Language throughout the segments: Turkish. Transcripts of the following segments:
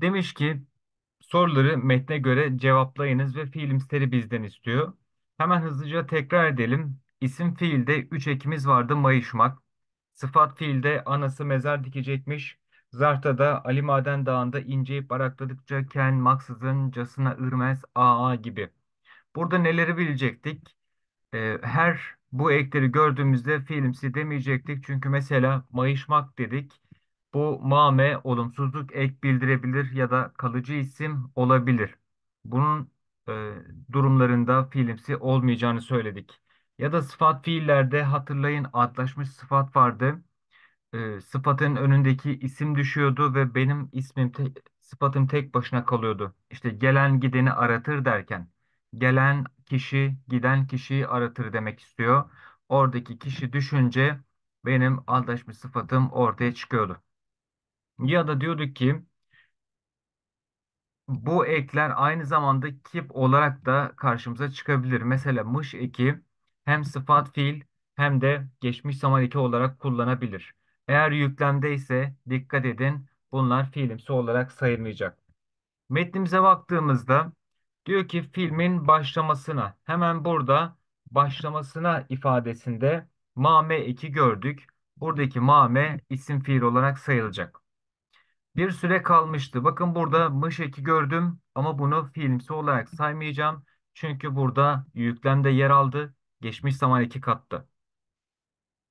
Demiş ki soruları metne göre cevaplayınız ve fiilimsleri bizden istiyor. Hemen hızlıca tekrar edelim. İsim fiilde 3 ekimiz vardı, mayışmak. Sıfat fiilde anası mezar dikecekmiş. Zarta'da Ali Maden Dağı'nda inceyip arakladıkça ken maksızıncasına ırmez aa gibi. Burada neleri bilecektik? Her bu ekleri gördüğümüzde fiilimsi demeyecektik. Çünkü mesela mayışmak dedik. Bu mame olumsuzluk ek bildirebilir ya da kalıcı isim olabilir. Bunun durumlarında fiilimsi olmayacağını söyledik. Ya da sıfat fiillerde hatırlayın adlaşmış sıfat vardı. Sıfatın önündeki isim düşüyordu ve benim sıfatım tek başına kalıyordu. İşte gelen gideni aratır derken gelen kişi giden kişiyi aratır demek istiyor. Oradaki kişi düşünce benim aldaşmış sıfatım ortaya çıkıyordu. Ya da diyorduk ki bu ekler aynı zamanda kip olarak da karşımıza çıkabilir. Mesela mış eki hem sıfat fiil hem de geçmiş zaman eki olarak kullanabilir. Eğer yüklemde ise dikkat edin bunlar fiilimsi olarak sayılmayacak. Metnimize baktığımızda diyor ki filmin başlamasına. Hemen burada başlamasına ifadesinde mame eki gördük. Buradaki mame isim fiil olarak sayılacak. Bir süre kalmıştı. Bakın burada mış eki gördüm ama bunu fiilimsi olarak saymayacağım. Çünkü burada yüklemde yer aldı. Geçmiş zaman eki kattı.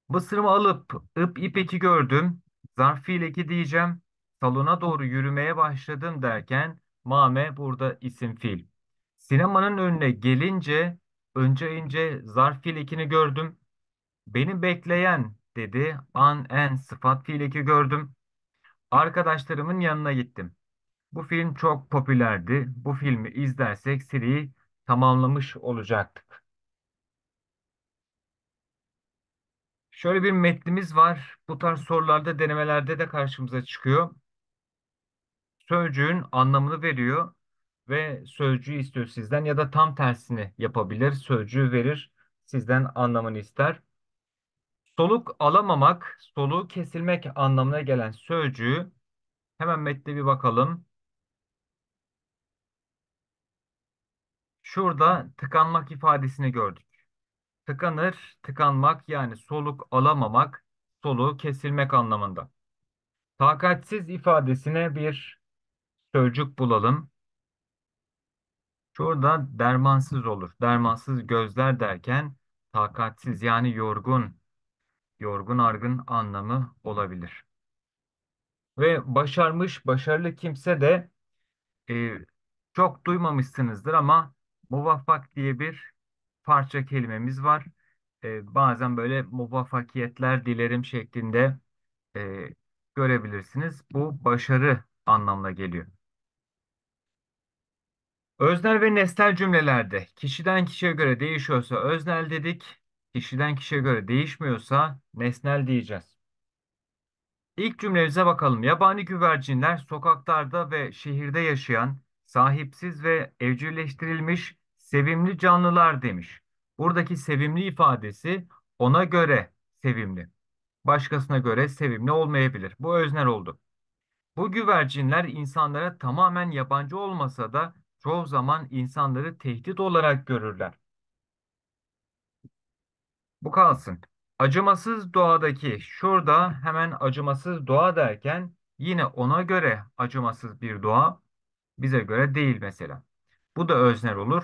Mısırımı alıp ip eki gördüm. Zarf fiil eki diyeceğim. Salona doğru yürümeye başladım derken mame burada isim fiil. Sinemanın önüne gelince önce zarf fiil ekini gördüm. Beni bekleyen dedi. En sıfat fiil eki gördüm. Arkadaşlarımın yanına gittim. Bu film çok popülerdi. Bu filmi izlersek seriyi tamamlamış olacaktık. Şöyle bir metnimiz var. Bu tarz sorularda denemelerde de karşımıza çıkıyor. Sözcüğün anlamını veriyor ve sözcüğü istiyor sizden ya da tam tersini yapabilir. Sözcüğü verir, sizden anlamını ister. Soluk alamamak, soluğu kesilmek anlamına gelen sözcüğü hemen metne bir bakalım. Şurada tıkanmak ifadesini gördük. Tıkanır, tıkanmak yani soluk alamamak, soluğu kesilmek anlamında. Takatsiz ifadesine bir sözcük bulalım. Şurada dermansız olur. Dermansız gözler derken takatsiz yani yorgun. Yorgun argın anlamı olabilir. Ve başarmış, başarılı kimse de çok duymamışsınızdır ama muvaffak diye bir parça kelimemiz var. Bazen böyle muvaffakiyetler dilerim şeklinde görebilirsiniz. Bu başarı anlamına geliyor. Öznel ve nesnel cümlelerde kişiden kişiye göre değişiyorsa öznel dedik. Kişiden kişiye göre değişmiyorsa nesnel diyeceğiz. İlk cümlemize bakalım. Yabani güvercinler sokaklarda ve şehirde yaşayan sahipsiz ve evcilleştirilmiş sevimli canlılar demiş. Buradaki sevimli ifadesi ona göre sevimli. Başkasına göre sevimli olmayabilir. Bu öznel oldu. Bu güvercinler insanlara tamamen yabancı olmasa da çoğu zaman insanları tehdit olarak görürler. Bu kalsın. Acımasız doğadaki şurada hemen acımasız doğa derken yine ona göre acımasız bir doğa bize göre değil mesela. Bu da öznel olur.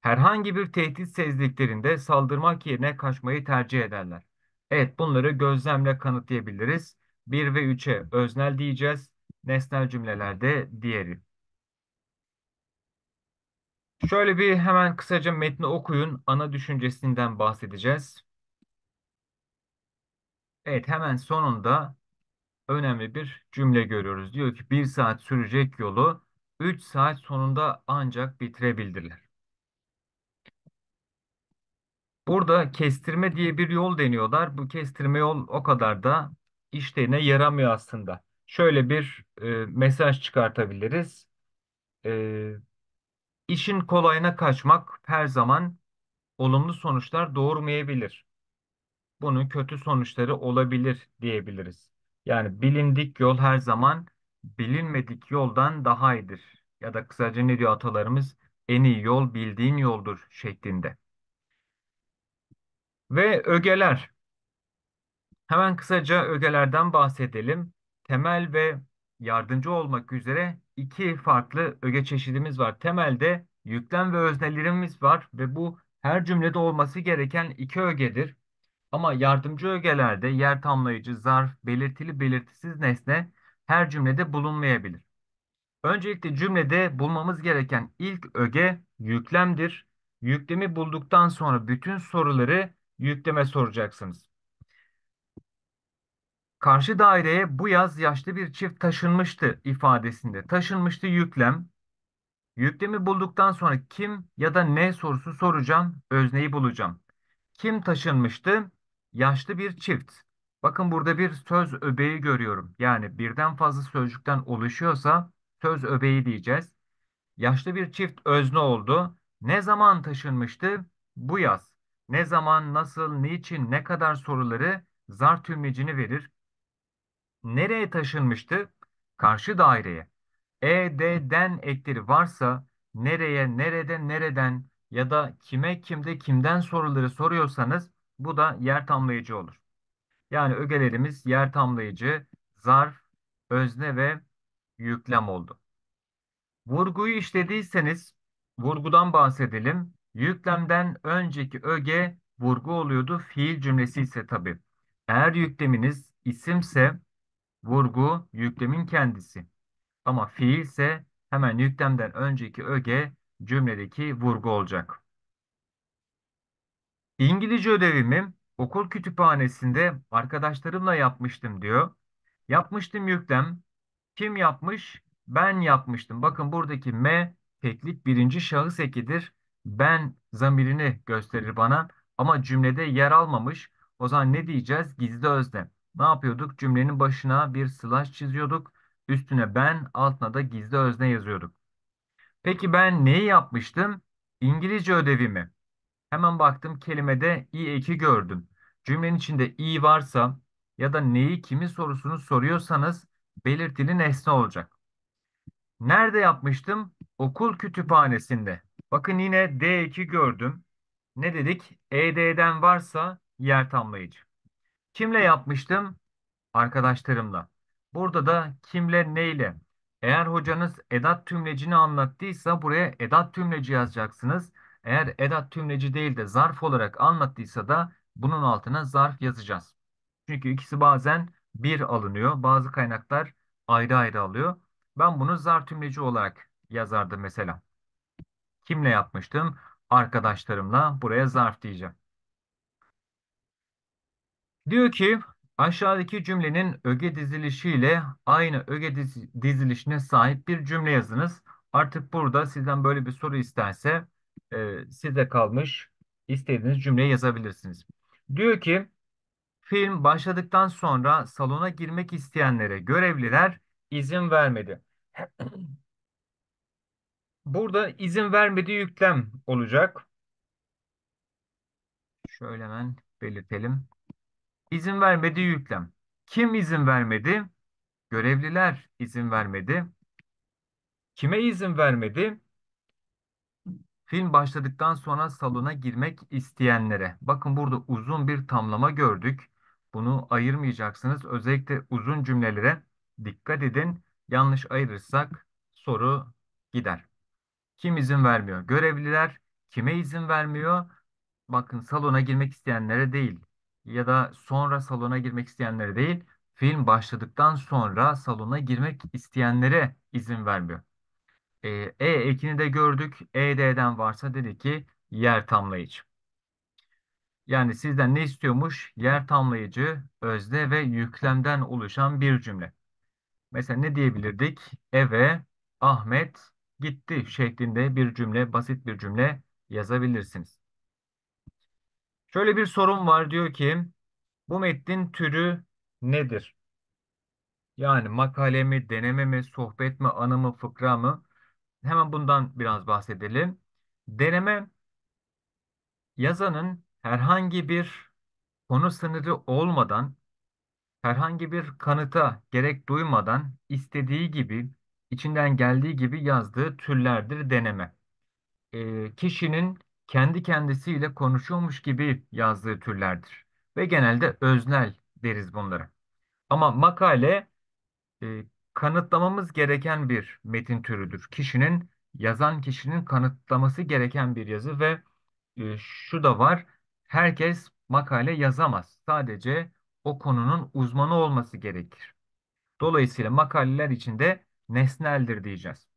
Herhangi bir tehdit sezdiklerinde saldırmak yerine kaçmayı tercih ederler. Evet bunları gözlemle kanıtlayabiliriz. 1 ve 3'e öznel diyeceğiz. Nesnel cümlelerde diğeri. Şöyle bir hemen kısaca metni okuyun. Ana düşüncesinden bahsedeceğiz. Evet hemen sonunda önemli bir cümle görüyoruz. Diyor ki 1 saat sürecek yolu 3 saat sonunda ancak bitirebildiler. Burada kestirme diye bir yol deniyorlar. Bu kestirme yol o kadar da işlerine yaramıyor aslında. Şöyle bir mesaj çıkartabiliriz. İşin kolayına kaçmak her zaman olumlu sonuçlar doğurmayabilir. Bunun kötü sonuçları olabilir diyebiliriz. Yani bilindik yol her zaman bilinmedik yoldan daha iyidir. Ya da kısaca ne diyor atalarımız? En iyi yol bildiğin yoldur şeklinde. Ve ögeler. Hemen kısaca ögelerden bahsedelim. Temel ve yardımcı olmak üzere iki farklı öge çeşidimiz var. Temelde yüklem ve öznelerimiz var ve bu her cümlede olması gereken iki ögedir. Ama yardımcı ögelerde yer tamlayıcı, zarf, belirtili, belirtisiz nesne her cümlede bulunmayabilir. Öncelikle cümlede bulmamız gereken ilk öge yüklemdir. Yüklemi bulduktan sonra bütün soruları yükleme soracaksınız. Karşı daireye bu yaz yaşlı bir çift taşınmıştı ifadesinde. Taşınmıştı yüklem. Yüklemi bulduktan sonra kim ya da ne sorusu soracağım, özneyi bulacağım. Kim taşınmıştı? Yaşlı bir çift. Bakın burada bir söz öbeği görüyorum. Yani birden fazla sözcükten oluşuyorsa söz öbeği diyeceğiz. Yaşlı bir çift özne oldu. Ne zaman taşınmıştı? Bu yaz. Ne zaman, nasıl, niçin, ne kadar soruları zarf tümlecini verir. Nereye taşınmıştı? Karşı daireye. E'den ekleri varsa nereye, nerede, nereden ya da kime, kimde, kimden soruları soruyorsanız bu da yer tamlayıcı olur. Yani ögelerimiz yer tamlayıcı, zarf, özne ve yüklem oldu. Vurguyu işlediyseniz vurgudan bahsedelim. Yüklemden önceki öge vurgu oluyordu. Fiil cümlesi ise tabii. Eğer yükleminiz isimse vurgu yüklemin kendisi. Ama fiil ise hemen yüklemden önceki öge cümledeki vurgu olacak. İngilizce ödevimi okul kütüphanesinde arkadaşlarımla yapmıştım diyor. Yapmıştım yüklem. Kim yapmış? Ben yapmıştım. Bakın buradaki me teklik birinci şahıs ekidir. Ben zamirini gösterir bana ama cümlede yer almamış. O zaman ne diyeceğiz? Gizli özne. Ne yapıyorduk? Cümlenin başına bir slash çiziyorduk. Üstüne ben, altına da gizli özne yazıyorduk. Peki ben neyi yapmıştım? İngilizce ödevimi. Hemen baktım kelimede i eki gördüm. Cümlenin içinde i varsa ya da neyi, kimi sorusunu soruyorsanız belirtili nesne olacak. Nerede yapmıştım? Okul kütüphanesinde. Bakın yine D2 gördüm. Ne dedik? ED'den varsa yer tamlayıcı. Kimle yapmıştım? Arkadaşlarımla. Burada da kimle, neyle? Eğer hocanız edat tümlecini anlattıysa buraya edat tümleci yazacaksınız. Eğer edat tümleci değil de zarf olarak anlattıysa da bunun altına zarf yazacağız. Çünkü ikisi bazen bir alınıyor. Bazı kaynaklar ayrı ayrı alıyor. Ben bunu zarf tümleci olarak yazardım mesela. Kimle yapmıştım? Arkadaşlarımla. Buraya zarf diyeceğim. Diyor ki aşağıdaki cümlenin öge dizilişiyle aynı öge dizilişine sahip bir cümle yazınız. Artık burada sizden böyle bir soru isterse size kalmış, istediğiniz cümleyi yazabilirsiniz. Diyor ki film başladıktan sonra salona girmek isteyenlere görevliler izin vermedi. Burada izin vermedi yüklem olacak. Şöyle hemen belirtelim. İzin vermedi yüklem. Kim izin vermedi? Görevliler izin vermedi. Kime izin vermedi? Film başladıktan sonra salona girmek isteyenlere. Bakın burada uzun bir tamlama gördük. Bunu ayırmayacaksınız. Özellikle uzun cümlelere dikkat edin. Yanlış ayırırsak soru gider. Kim izin vermiyor? Görevliler. Kime izin vermiyor? Bakın salona girmek isteyenlere değil. Ya da sonra salona girmek isteyenlere değil. Film başladıktan sonra salona girmek isteyenlere izin vermiyor. Ekini de gördük. ED'den varsa dedi ki yer tamlayıcı. Yani sizden ne istiyormuş? Yer tamlayıcı, özne ve yüklemden oluşan bir cümle. Mesela ne diyebilirdik? Eve Ahmet gitti şeklinde bir cümle, basit bir cümle yazabilirsiniz. Şöyle bir sorum var, diyor ki bu metnin türü nedir? Yani makale mi, deneme mi, sohbet mi, anı mı, fıkra mı? Hemen bundan biraz bahsedelim. Deneme, yazanın herhangi bir konu sınırı olmadan Herhangi bir kanıta gerek duymadan istediği gibi, içinden geldiği gibi yazdığı türlerdir deneme. Kişinin kendi kendisiyle konuşuyormuş gibi yazdığı türlerdir. Ve genelde öznel deriz bunlara. Ama makale e, kanıtlamamız gereken bir metin türüdür. Yazan kişinin kanıtlaması gereken bir yazı ve şu da var, herkes makale yazamaz. Sadece o konunun uzmanı olması gerekir. Dolayısıyla makaleler içinde nesneldir diyeceğiz.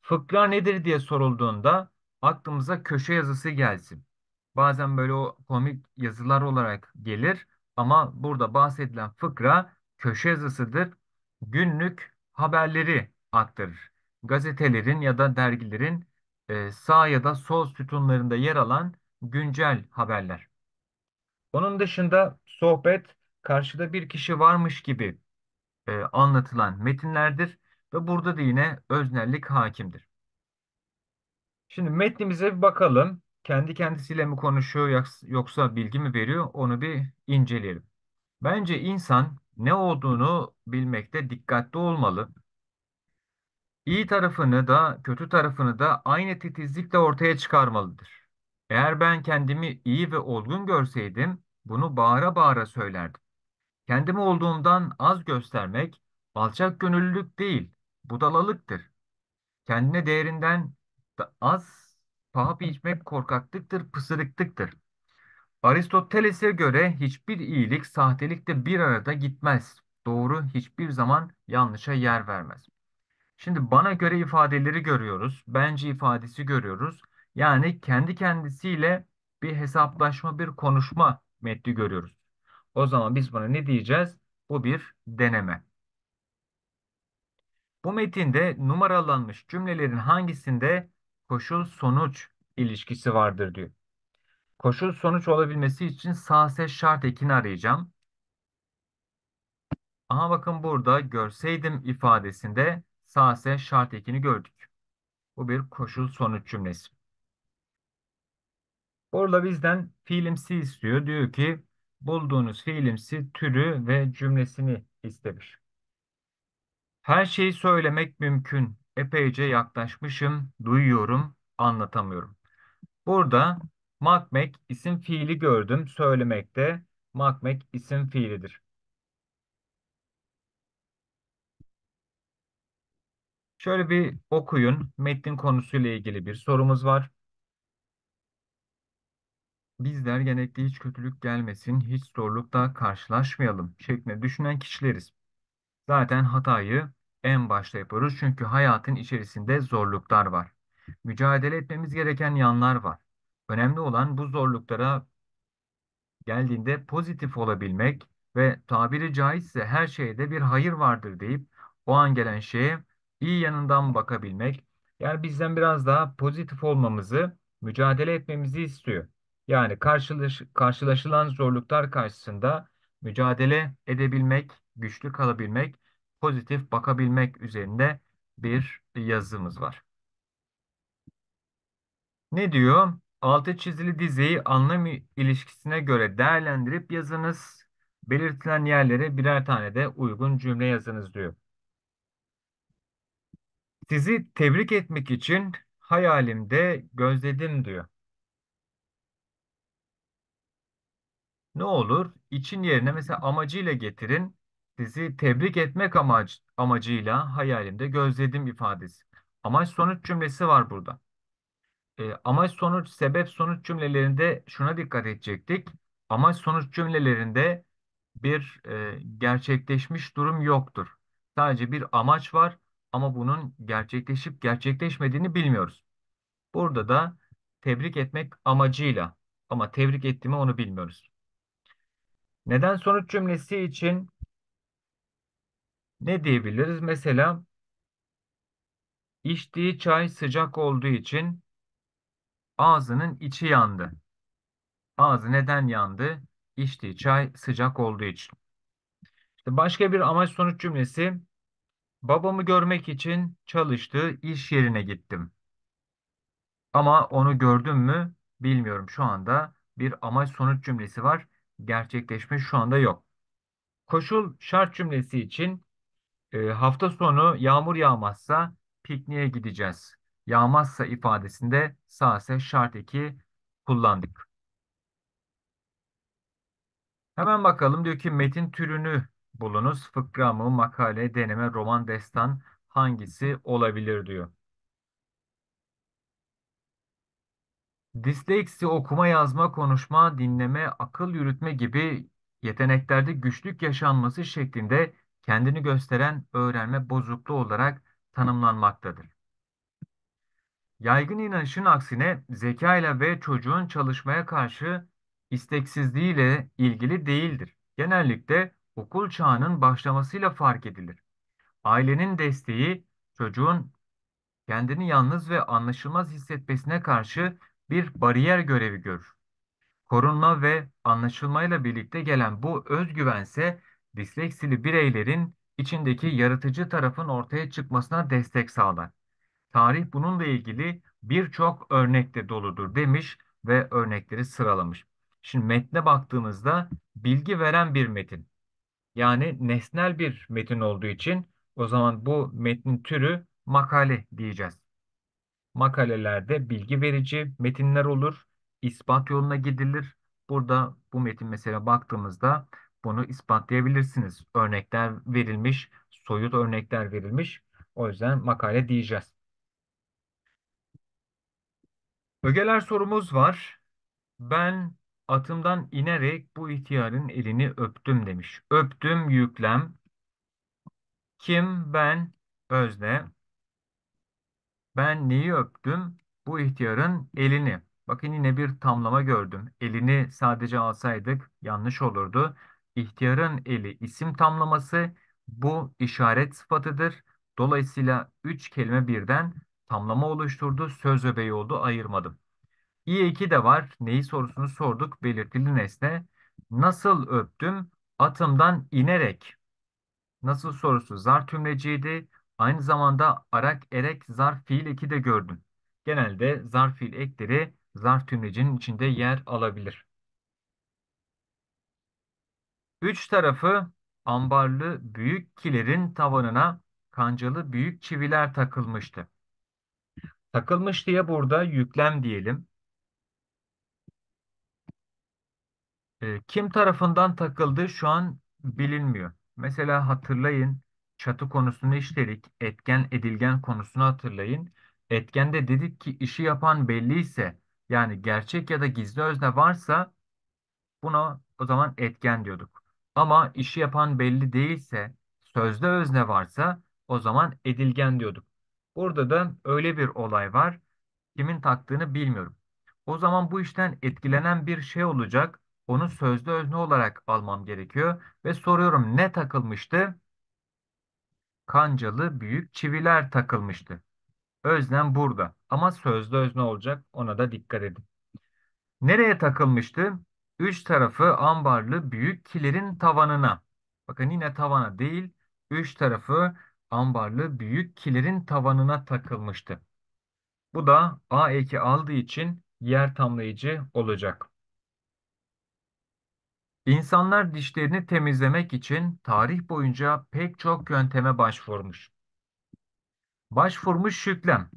Fıkra nedir diye sorulduğunda aklımıza köşe yazısı gelsin. Bazen böyle o komik yazılar olarak gelir ama burada bahsedilen fıkra köşe yazısıdır. Günlük haberleri aktarır. Gazetelerin ya da dergilerin sağ ya da sol sütunlarında yer alan güncel haberler. Onun dışında sohbet, karşıda bir kişi varmış gibi anlatılan metinlerdir ve burada da yine öznellik hakimdir. Şimdi metnimize bir bakalım. Kendi kendisiyle mi konuşuyor yoksa bilgi mi veriyor, onu bir inceleyelim. Bence insan ne olduğunu bilmekte dikkatli olmalı. İyi tarafını da kötü tarafını da aynı titizlikle ortaya çıkarmalıdır. Eğer ben kendimi iyi ve olgun görseydim bunu bağıra bağıra söylerdim. Kendimi olduğumdan az göstermek alçak gönüllülük değil, budalalıktır. Kendine değerinden az paha biçmek korkaklıktır, pısırıklıktır. Aristoteles'e göre hiçbir iyilik sahtelikle bir arada gitmez. Doğru hiçbir zaman yanlışa yer vermez. Şimdi bana göre ifadeleri görüyoruz. Bence ifadesi görüyoruz. Yani kendi kendisiyle bir hesaplaşma, bir konuşma metni görüyoruz. O zaman biz buna ne diyeceğiz? Bu bir deneme. Bu metinde numaralanmış cümlelerin hangisinde koşul-sonuç ilişkisi vardır diyor. Koşul-sonuç olabilmesi için sase şart ekini arayacağım. Aha bakın burada görseydim ifadesinde sase şart ekini gördük. Bu bir koşul-sonuç cümlesi. Orada bizden fiilimsi istiyor. Diyor ki bulduğunuz fiilimsi türü ve cümlesini istemiş. Her şeyi söylemek mümkün. Epeyce yaklaşmışım, duyuyorum, anlatamıyorum. Burada makmek isim fiili gördüm. Söylemekte makmek isim fiilidir. Şöyle bir okuyun. Metnin konusuyla ilgili bir sorumuz var. Bizler genellikle hiç kötülük gelmesin, hiç zorlukla karşılaşmayalım şeklinde düşünen kişileriz. Zaten hatayı en başta yaparız çünkü hayatın içerisinde zorluklar var. Mücadele etmemiz gereken yanlar var. Önemli olan bu zorluklara geldiğinde pozitif olabilmek ve tabiri caizse her şeyde bir hayır vardır deyip o an gelen şeye iyi yanından bakabilmek. Yani bizden biraz daha pozitif olmamızı, mücadele etmemizi istiyor. Yani karşılaşılan zorluklar karşısında mücadele edebilmek, güçlü kalabilmek, pozitif bakabilmek üzerinde bir yazımız var. Ne diyor? Altı çizili dizeyi anlam ilişkisine göre değerlendirip yazınız. Belirtilen yerlere birer tane de uygun cümle yazınız diyor. Sizi tebrik etmek için hayalimde gözledim diyor. Ne olur? İçin yerine mesela amacıyla getirin. Sizi tebrik etmek amacıyla hayalimde gözledim ifadesi. Amaç sonuç cümlesi var burada. Amaç sonuç, sebep sonuç cümlelerinde şuna dikkat edecektik. Amaç sonuç cümlelerinde bir gerçekleşmiş durum yoktur. Sadece bir amaç var ama bunun gerçekleşip gerçekleşmediğini bilmiyoruz. Burada da tebrik etmek amacıyla ama tebrik ettiğimi onu bilmiyoruz. Neden sonuç cümlesi için ne diyebiliriz? Mesela içtiği çay sıcak olduğu için ağzının içi yandı. Ağzı neden yandı? İçtiği çay sıcak olduğu için. İşte başka bir amaç sonuç cümlesi. Babamı görmek için çalıştığı iş yerine gittim. Ama onu gördüm mü bilmiyorum. Şu anda bir amaç sonuç cümlesi var. Gerçekleşme şu anda yok. Koşul şart cümlesi için hafta sonu yağmur yağmazsa pikniğe gideceğiz. Yağmazsa ifadesinde sase şart eki kullandık. Hemen bakalım, diyor ki metin türünü bulunuz. Fıkra mı, makale, deneme, roman, destan hangisi olabilir diyor. Disleksi okuma, yazma, konuşma, dinleme, akıl yürütme gibi yeteneklerde güçlük yaşanması şeklinde kendini gösteren öğrenme bozukluğu olarak tanımlanmaktadır. Yaygın inanışın aksine zekayla ve çocuğun çalışmaya karşı isteksizliğiyle ilgili değildir. Genellikle okul çağının başlamasıyla fark edilir. Ailenin desteği çocuğun kendini yalnız ve anlaşılmaz hissetmesine karşı bir bariyer görevi görür. Korunma ve anlaşılmayla birlikte gelen bu özgüvense disleksili bireylerin içindeki yaratıcı tarafın ortaya çıkmasına destek sağlar. Tarih bununla ilgili birçok örnekte doludur demiş ve örnekleri sıralamış. Şimdi metne baktığımızda bilgi veren bir metin. Yani nesnel bir metin olduğu için o zaman bu metnin türü makale diyeceğiz. Makalelerde bilgi verici metinler olur. İspat yoluna gidilir. Burada bu metin mesela baktığımızda bunu ispatlayabilirsiniz. Örnekler verilmiş, soyut örnekler verilmiş. O yüzden makale diyeceğiz. Ögeler sorumuz var. Ben atımdan inerek bu ihtiyarın elini öptüm demiş. Öptüm yüklem. Kim? Ben. Özne. Ben neyi öptüm? Bu ihtiyarın elini. Bakın yine bir tamlama gördüm. Elini sadece alsaydık yanlış olurdu. İhtiyarın eli isim tamlaması. Bu işaret sıfatıdır. Dolayısıyla 3 kelime birden tamlama oluşturdu. Söz öbeği oldu. Ayırmadım. İ2 de var. Neyi sorusunu sorduk. Belirtili nesne. Nasıl öptüm? Atımdan inerek. Nasıl sorusu zar tümleciydi. Aynı zamanda arak, erek, zarf, fiil eki de gördüm. Genelde zarf, fiil ekleri zarf tümlecinin içinde yer alabilir. Üç tarafı ambarlı büyük kilerin tavanına kancalı büyük çiviler takılmıştı. Takılmış diye burada yüklem diyelim. Kim tarafından takıldı şu an bilinmiyor. Mesela hatırlayın. Çatı konusunu işledik. Etken, edilgen konusunu hatırlayın. Etkende dedik ki işi yapan belliyse, yani gerçek ya da gizli özne varsa buna o zaman etken diyorduk. Ama işi yapan belli değilse, sözde özne varsa o zaman edilgen diyorduk. Burada da öyle bir olay var. Kimin taktığını bilmiyorum. O zaman bu işten etkilenen bir şey olacak. Onu sözde özne olarak almam gerekiyor. Ve soruyorum, ne takılmıştı? Kancalı büyük çiviler takılmıştı. Öznem burada ama sözde özne olacak, ona da dikkat edin. Nereye takılmıştı? Üç tarafı ambarlı büyük kilerin tavanına. Bakın yine tavana değil, üç tarafı ambarlı büyük kilerin tavanına takılmıştı. Bu da A2 aldığı için yer tamlayıcı olacak. İnsanlar dişlerini temizlemek için tarih boyunca pek çok yönteme başvurmuş. Başvurmuş yüklem.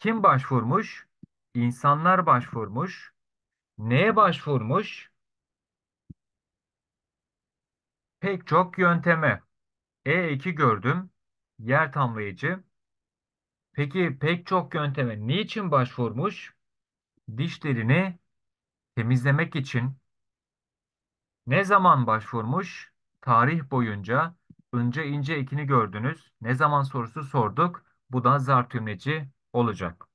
Kim başvurmuş? İnsanlar başvurmuş. Neye başvurmuş? Pek çok yönteme. E2 gördüm. Yer tamlayıcı. Peki pek çok yönteme niçin başvurmuş? Dişlerini temizlemek için. Ne zaman başvurmuş? Tarih boyunca. Ince ince ekini gördünüz. Ne zaman sorusu sorduk. Bu da zarf tümleci olacak.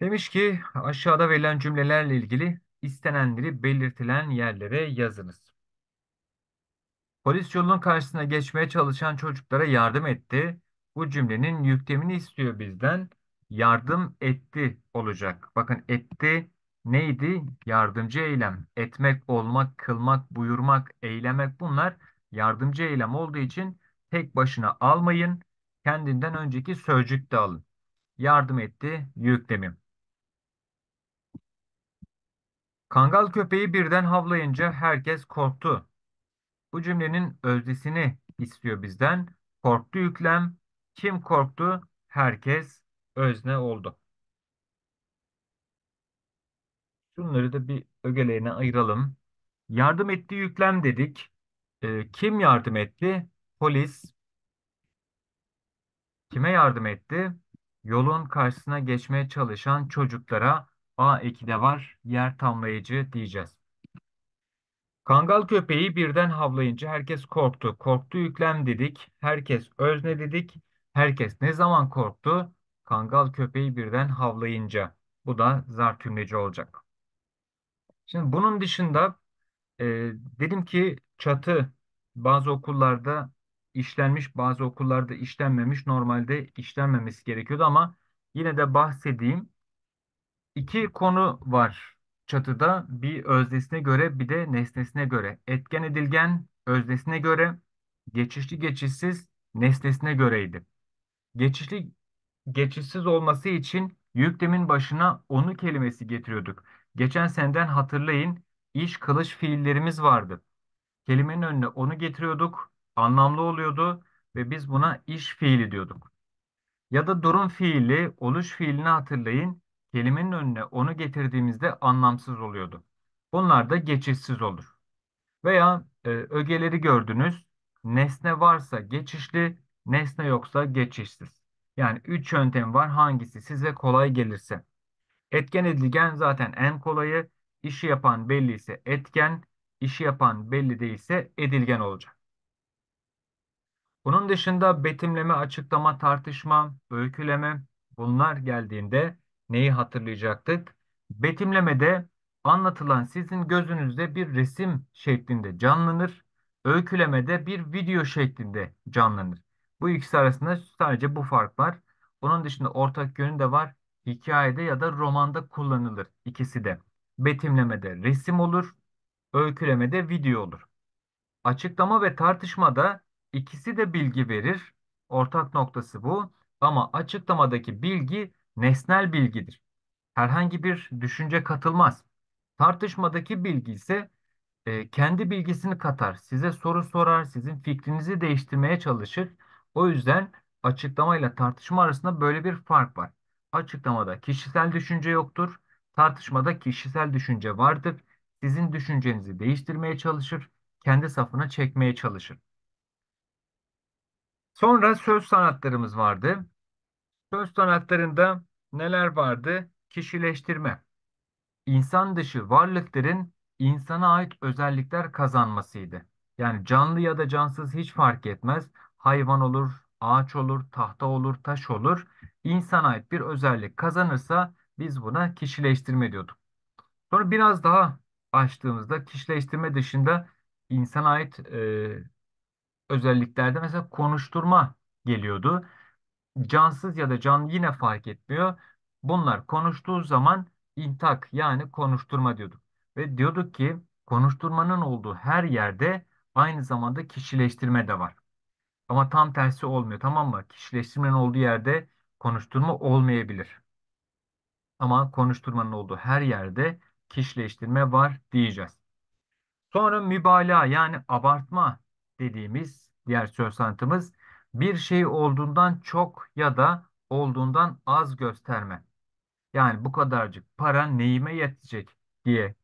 Demiş ki aşağıda verilen cümlelerle ilgili istenenleri belirtilen yerlere yazınız. Polis yolunun karşısına geçmeye çalışan çocuklara yardım etti. Bu cümlenin yüklemini istiyor bizden. Yardım etti olacak. Bakın etti neydi? Yardımcı eylem. Etmek, olmak, kılmak, buyurmak, eylemek, bunlar yardımcı eylem olduğu için tek başına almayın. Kendinden önceki sözcük de alın. Yardım etti yüklemim. Kangal köpeği birden havlayınca herkes korktu. Bu cümlenin öznesini istiyor bizden. Korktu yüklem. Kim korktu? Herkes özne oldu. Şunları da bir ögelerine ayıralım. Yardım etti yüklem dedik. Kim yardım etti? Polis. Kime yardım etti? Yolun karşısına geçmeye çalışan çocuklara A eki de var, yer tamlayıcı diyeceğiz. Kangal köpeği birden havlayınca herkes korktu. Korktu yüklem dedik. Herkes özne dedik. Herkes ne zaman korktu? Kangal köpeği birden havlayınca. Bu da zar tümleci olacak. Şimdi bunun dışında dedim ki çatı bazı okullarda işlenmiş, bazı okullarda işlenmemiş. Normalde işlenmemesi gerekiyordu ama yine de bahsedeyim. İki konu var çatıda, bir öznesine göre bir de nesnesine göre. Etken edilgen öznesine göre, geçişli geçişsiz nesnesine göreydi. Geçişli geçişsiz olması için yüklemin başına onu kelimesi getiriyorduk. Geçen seneden hatırlayın, iş kılıç fiillerimiz vardı. Kelimenin önüne onu getiriyorduk, anlamlı oluyordu ve biz buna iş fiili diyorduk. Ya da durum fiili, oluş fiilini hatırlayın. Kelimenin önüne onu getirdiğimizde anlamsız oluyordu. Bunlar da geçişsiz olur. Veya ögeleri gördünüz. Nesne varsa geçişli, nesne yoksa geçişsiz. Yani 3 yöntem var, hangisi size kolay gelirse. Etken edilgen zaten en kolayı. İşi yapan belli ise etken, işi yapan belli değilse edilgen olacak. Bunun dışında betimleme, açıklama, tartışma, öyküleme, bunlar geldiğinde neyi hatırlayacaktık? Betimlemede anlatılan sizin gözünüzde bir resim şeklinde canlanır. Öykülemede bir video şeklinde canlanır. Bu ikisi arasında sadece bu fark var. Onun dışında ortak yönü de var. Hikayede ya da romanda kullanılır ikisi de. Betimlemede resim olur. Öykülemede video olur. Açıklama ve tartışmada ikisi de bilgi verir. Ortak noktası bu. Ama açıklamadaki bilgi nesnel bilgidir. Herhangi bir düşünce katılmaz. Tartışmadaki bilgi ise kendi bilgisini katar. Size soru sorar, sizin fikrinizi değiştirmeye çalışır. O yüzden açıklamayla tartışma arasında böyle bir fark var. Açıklamada kişisel düşünce yoktur. Tartışmada kişisel düşünce vardır. Sizin düşüncenizi değiştirmeye çalışır. Kendi safına çekmeye çalışır. Sonra söz sanatlarımız vardı. Söz sanatlarında neler vardı? Kişileştirme. İnsan dışı varlıkların insana ait özellikler kazanmasıydı. Yani canlı ya da cansız hiç fark etmez. Hayvan olur, ağaç olur, tahta olur, taş olur. İnsana ait bir özellik kazanırsa biz buna kişileştirme diyorduk. Sonra biraz daha açtığımızda kişileştirme dışında insana ait özelliklerde mesela konuşturma geliyordu. Cansız ya da canlı yine fark etmiyor. Bunlar konuştuğu zaman intak yani konuşturma diyorduk. Ve diyorduk ki konuşturmanın olduğu her yerde aynı zamanda kişileştirme de var. Ama tam tersi olmuyor, tamam mı? Kişileştirmenin olduğu yerde konuşturma olmayabilir. Ama konuşturmanın olduğu her yerde kişileştirme var diyeceğiz. Sonra mübalağa yani abartma dediğimiz diğer söz sanatımız. Bir şey olduğundan çok ya da olduğundan az gösterme. Yani bu kadarcık para neyime yetecek diye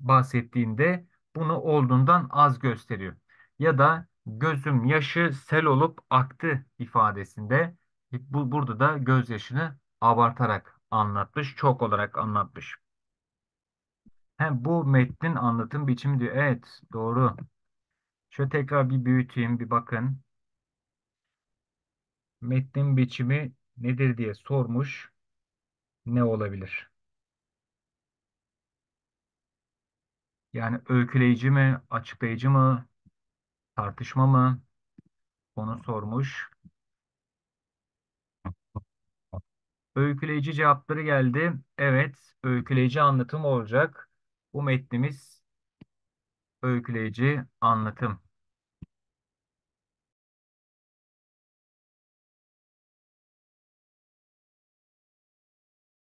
bahsettiğinde bunu olduğundan az gösteriyor. Ya da gözüm yaşı sel olup aktı ifadesinde burada da gözyaşını abartarak anlatmış, çok olarak anlatmış. Hem bu metnin anlatım biçimi diyor. Evet, doğru. Şöyle tekrar bir büyüteyim, bir bakın. Metnin biçimi nedir diye sormuş. Ne olabilir? Yani öyküleyici mi, açıklayıcı mı, tartışma mı? Onu sormuş. Öyküleyici cevapları geldi. Evet, öyküleyici anlatım olacak. Bu metnimiz öyküleyici anlatım.